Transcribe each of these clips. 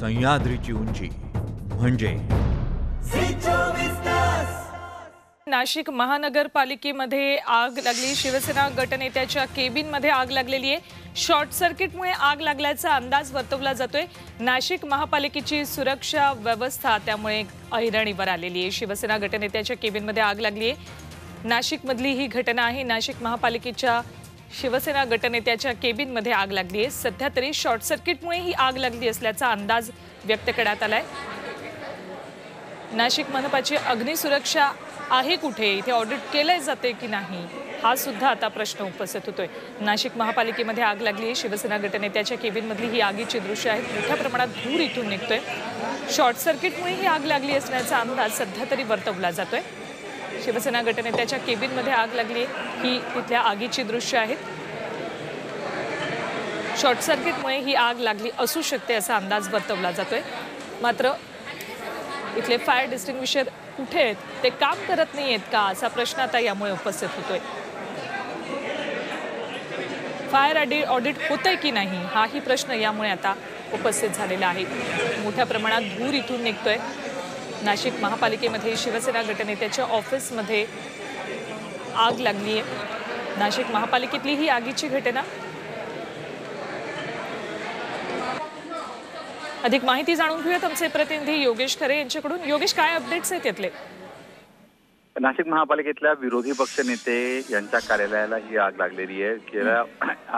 सह्याद्रीची उंची म्हणजे नाशिक महानगरपालिकेमध्ये आग लागली। शिवसेना गटनेत्याच्या केबिनमध्ये आग लागलेली आहे। शॉर्ट सर्किटमुळे आग लागल्याचा अंदाज वर्तवला जातोय। नाशिक महापालिकेची सुरक्षा व्यवस्था त्यामुळे ऐरणीवर आलेली आहे। शिवसेना गटनेत्याच्या केबिनमध्ये आग लागली आहे। नाशिकमधली ही घटना आहे। नाशिक महापालिकेच्या शिवसेना गटनेत्याच्या केबिनमध्ये आग लागली आहे। सध्या तरी शॉर्ट सर्किटमुळे ही आग लागली असल्याचा अंदाज व्यक्त करण्यात आलाय। नाशिक मनपाची अग्निसुरक्षा आहे कुठे, इथे ऑडिट केले जाते की नाही, हा सुद्धा आता प्रश्न उपस्थित होतोय। नाशिक महापालिकेमध्ये आग लागली आहे। शिवसेना गटनेत्याच्या केबिनमधली ही आगीची दृश्य आहेत। मोठ्या प्रमाणात धूर इथून निघतोय। शॉर्ट सर्किटमुळे ही आग लागली असल्याचा अंदाज सध्या तरी वर्तवला जातोय। शिवसेना गटनेत्याच्या केबिनमध्ये आग लागली आहे, ही तिथल्या आगीची दृश्य आहेत। शॉर्ट सर्किटमुळे ही आग लागली असू शकते असा अंदाज वर्तवला जातोय। मात्र इथले फायर डिस्टिंग्विशर कुठे आहेत, ते काम करत नाहीयेत का, असा प्रश्न आता यामुळे उपस्थित होतोय। फायर ऑडिट होतंय की नाही, हाही प्रश्न यामुळे आता उपस्थित झालेला आहे। मोठ्या प्रमाणात धूर इथून निघतोय। नाशिक महापालिकेमध्ये शिवसेना गटनेत्याच्या ऑफिसमध्ये आग लागली आहे। नाशिक महापालिकेतली ही आगीची घटना। अधिक माहिती जाणून घेऊयात आमचे प्रतिनिधी योगेश खरे यांच्याकडून। योगेश, काय अपडेट्स आहेत त्यातले? नाशिक महापालिकेतल्या विरोधी पक्ष नेते यांच्या कार्यालयाला ही आग लागलेली आहे। गेल्या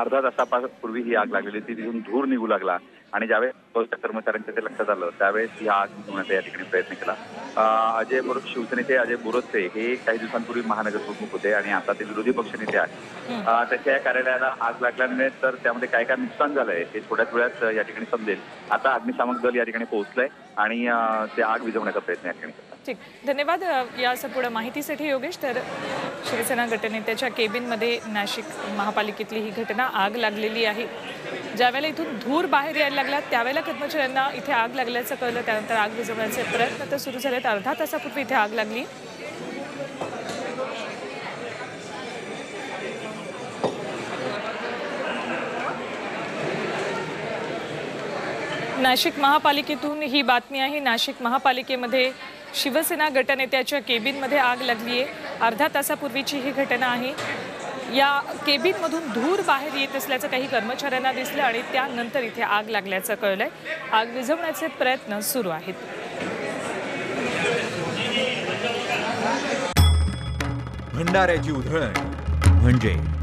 अर्धा तासापूर्वी ही आग लागलेली होती। तिथून धूर निघू लागला आणि ज्यावेळेस कर्मचाऱ्यांच्या ते लक्षात आलं त्यावेळेस ही आग होण्याचा या ठिकाणी प्रयत्न केला। अजय बोरत, शिवसेनेचे अजय बोरतचे हे काही दिवसांपूर्वी महानगर प्रमुख होते आणि आता ते विरोधी पक्षनेते आहेत। त्याच्या या कार्यालयाला आग लागल्यामुळे तर त्यामध्ये काय काय नुकसान झालंय हे थोड्याच वेळात या ठिकाणी समजेल। आता अग्निशामक दल या ठिकाणी पोहोचलंय आणि ते आग विझवण्याचा प्रयत्न या ठिकाणी करतात। ठीक, धन्यवाद या संपूर्ण माहितीसाठी योगेश। तर शिवसेना गटनेत्याच्या केबिनमध्ये नाशिक महापालिकेतली ही घटना, आग लागलेली आहे। ज्यावेळेला इथून धूर बाहेर यायला लागला त्यावेळेला कर्मचाऱ्यांना इथे आग लागल्याचं कळलं। त्यानंतर आग विझवण्याचे प्रयत्न तर सुरू झालेत। अर्धा तासापूर्वी इथे आग लागली। नाशिक महापालिकेतून ही बातमी आहे। नाशिक महापालिकेमध्ये शिवसेना गटनेत्याच्या केबिनमध्ये आग लागली आहे। अर्धा तासापूर्वीची ही घटना आहे। या केबिनमधून धूर बाहेर येत असल्याचं काही कर्मचाऱ्यांना दिसलं आणि त्यानंतर इथे आग लागल्याचं कळलंय। आग विझवण्याचे प्रयत्न सुरू आहेत। भंडाऱ्याची उधळण म्हणजे